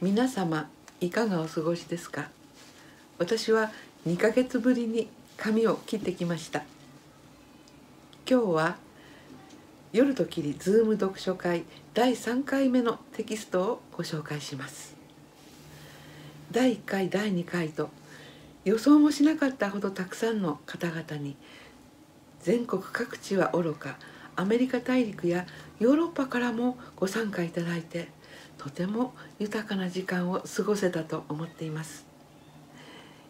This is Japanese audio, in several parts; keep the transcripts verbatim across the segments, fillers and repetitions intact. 皆様いかがお過ごしですか。私はにかげつぶりに髪を切ってきました。今日は夜と霧ズーム読書会だいさんかいめのテキストをご紹介します。だいいっかいだいにかいと予想もしなかったほどたくさんの方々に、全国各地はおろかアメリカ大陸やヨーロッパからもご参加いただいて、とても豊かな時間を過ごせたと思っています。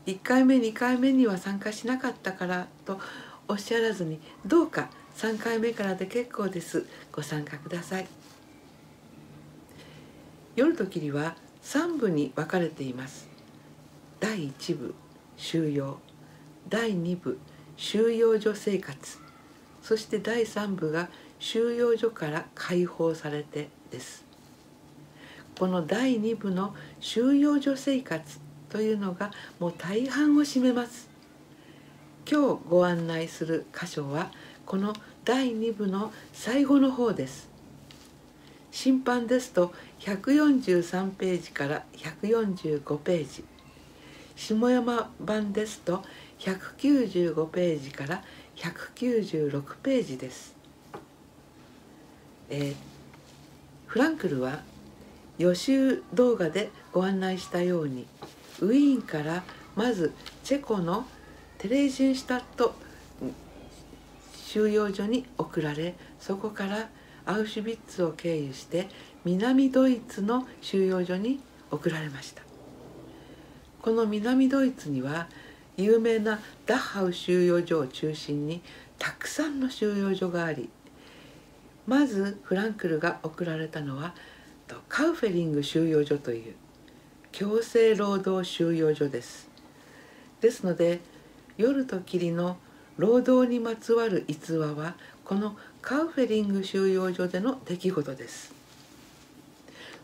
いっかいめにかいめには参加しなかったからとおっしゃらずに、どうかさんかいめからで結構です。ご参加ください。夜と霧はさんぶに分かれています。だいいちぶ収容、だいにぶ収容所生活、そしてだいさんぶが収容所から解放されてです。このだいにぶの収容所生活というのがもう大半を占めます。今日ご案内する箇所はこのだいにぶの最後の方です。新版ですとひゃくよんじゅうさんページからひゃくよんじゅうごページ、下山版ですとひゃくきゅうじゅうごページからひゃくきゅうじゅうろくページです。えー、フランクルは予習動画でご案内したように、ウィーンからまずチェコのテレジンシュタット収容所に送られ、そこからアウシュビッツを経由して南ドイツの収容所に送られました。この南ドイツには有名なダッハウ収容所を中心にたくさんの収容所があり、まずフランクルが送られたのはカウフェリング収容所という強制労働収容所です。ですので、夜と霧の労働にまつわる逸話はこのカウフェリング収容所での出来事です。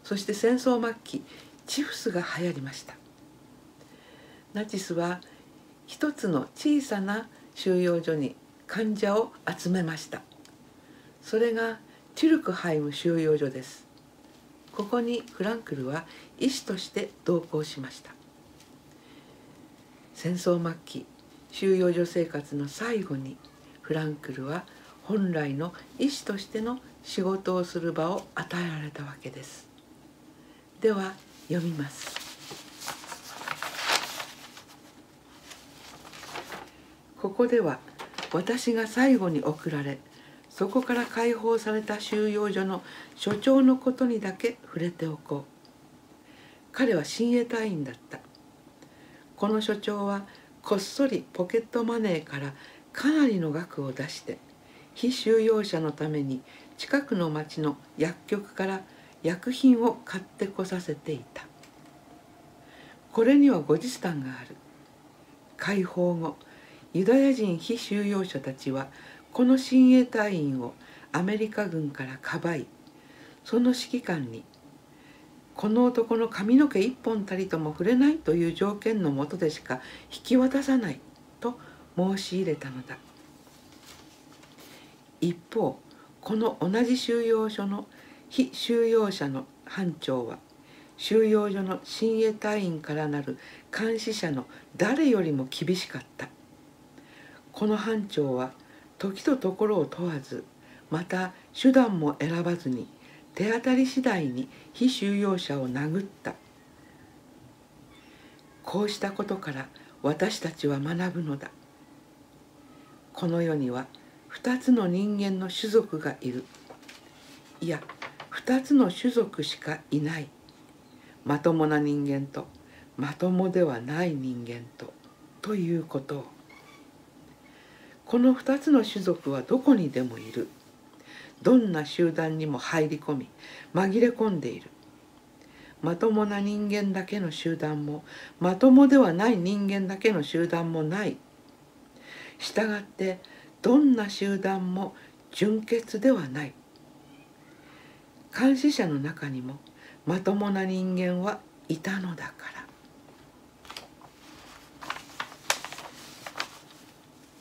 そして戦争末期、チフスが流行りました。ナチスは一つの小さな収容所に患者を集めました。それがチュルクハイム収容所です。ここにフランクルは医師として同行しました。戦争末期収容所生活の最後に、フランクルは本来の医師としての仕事をする場を与えられたわけです。では読みます。ここでは私が最後に送られ、そこから解放された収容所の所長のことにだけ触れておこう。彼は親衛隊員だった。この所長はこっそりポケットマネーからかなりの額を出して、被収容者のために近くの町の薬局から薬品を買ってこさせていた。これには後日談がある。解放後、ユダヤ人被収容者たちは、この親衛隊員をアメリカ軍からかばい、その指揮官にこの男の髪の毛一本たりとも触れないという条件のもとでしか引き渡さないと申し入れたのだ。一方、この同じ収容所の被収容者の班長は、収容所の親衛隊員からなる監視者の誰よりも厳しかった。この班長は時とところを問わず、また手段も選ばずに手当たり次第に被収容者を殴った。こうしたことから私たちは学ぶのだ。この世には二つの人間の種族がいる。いや、二つの種族しかいない。まともな人間とまともではない人間とということを。この二つの種族はどこにでもいる。どんな集団にも入り込み紛れ込んでいる。まともな人間だけの集団もまともではない人間だけの集団もない。したがってどんな集団も純潔ではない。監視者の中にもまともな人間はいたのだから。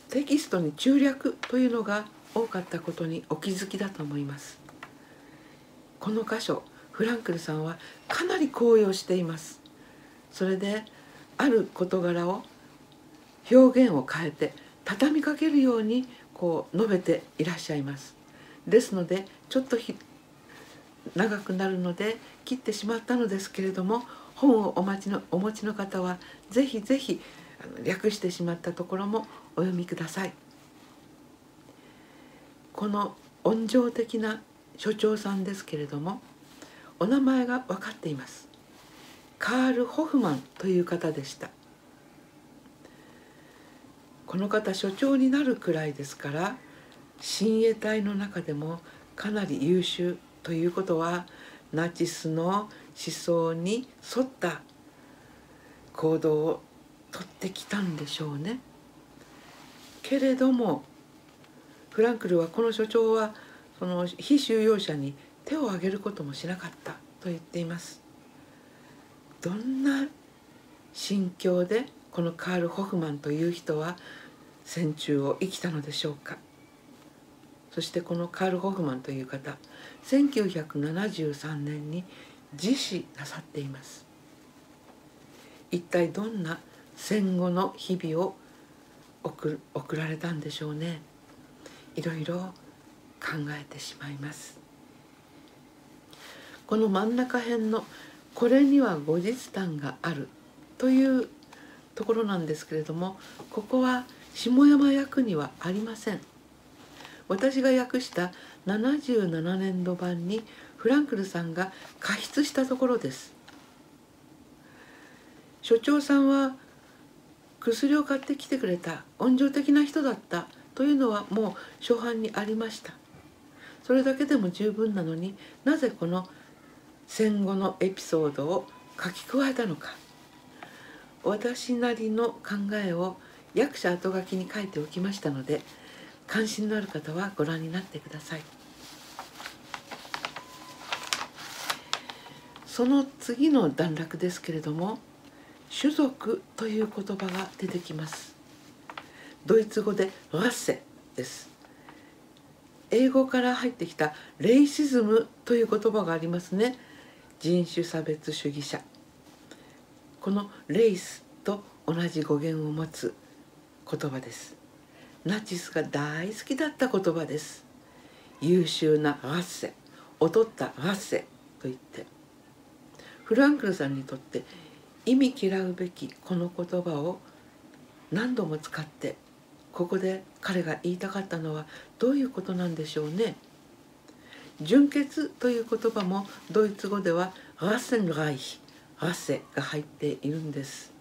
テキストに中略というのが多かったことにお気づきだと思います。この箇所、フランクルさんはかなり高揚しています。それである事柄を表現を変えて畳みかけるようにこう述べていらっしゃいます。ですのでちょっとひ長くなるので切ってしまったのですけれども、本をお待ちのお持ちの方はぜひぜひ略してしまったところもお読みください。この温情的な所長さんですけれども、お名前が分かっています。カール・ホフマンという方でした。この方所長になるくらいですから、親衛隊の中でもかなり優秀ということは、ナチスの思想に沿った行動を取ってきたんでしょうね。けれどもフランクルはこの所長はその被収容者に手を挙げることもしなかったと言っています。どんな心境でこのカール・ホフマンという人は戦中を生きたのでしょうか。そしてこのカール・ホフマンという方、せんきゅうひゃくななじゅうさんねんに自死なさっています。一体どんな戦後の日々を送られたんでしょうね。いろいろ考えてしまいます。この真ん中辺の「これには後日談がある」というところなんですけれども、ここは下山訳にはありません。私が訳したななじゅうななねんど版にフランクルさんが加筆したところです。所長さんは薬を買ってきてくれた、温情的な人だったというのはもう初版にありました。それだけでも十分なのに、なぜこの戦後のエピソードを書き加えたのか。私なりの考えを役者後書きに書いておきましたので、関心のある方はご覧になってください。その次の段落ですけれども、種族という言葉が出てきます。ドイツ語で「ラッセ」です。英語から入ってきた「レイシズム」という言葉がありますね。人種差別主義者。この「レイス」と同じ語源を持つ言葉です。ナチスが大好きだった言葉です。優秀なラッセ、劣ったラッセと言って、フランクルさんにとって忌み嫌うべきこの言葉を何度も使って、ここで彼が言いたかったのはどういうことなんでしょうね。純血という言葉もドイツ語ではラッセンライヒ、ラッセが入っているんです。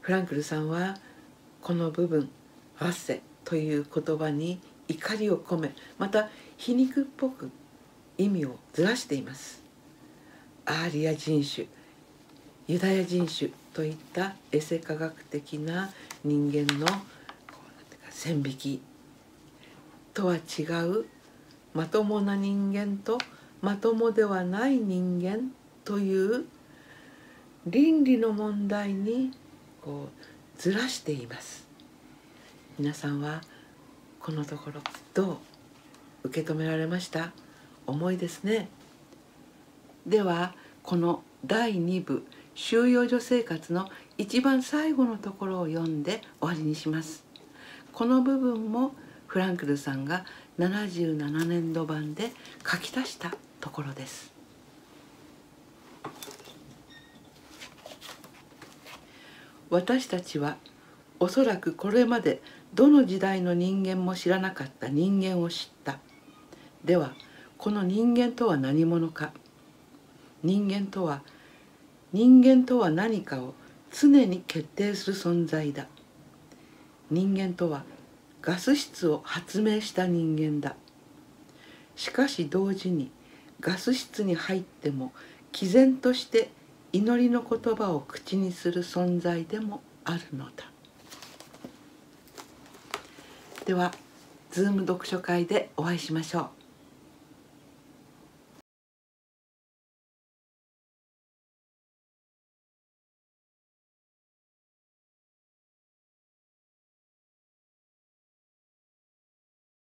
フランクルさんはこの部分ラッセという言葉に怒りを込め、また皮肉っぽく意味をずらしています。アーリア人種、ユダヤ人種といったエセ科学的な人間の線引きとは違う、まともな人間とまともではない人間という倫理の問題にこうずらしています。皆さんはこのところどう受け止められました？重いですね。ではこのだいにぶ収容所生活の一番最後のところを読んで終わりにします。この部分もフランクルさんがななじゅうななねんど版で書き足したところです。私たちはおそらくこれまでどの時代の人間も知らなかった人間を知った。ではこの人間とは何者か。人間とは人間とは何かを常に決定する存在だ。人間とはガス室を発明した人間だ。しかし同時にガス室に入っても毅然として祈りの言葉を口にする存在でもあるのだ。では、ズーム読書会でお会いしましょう。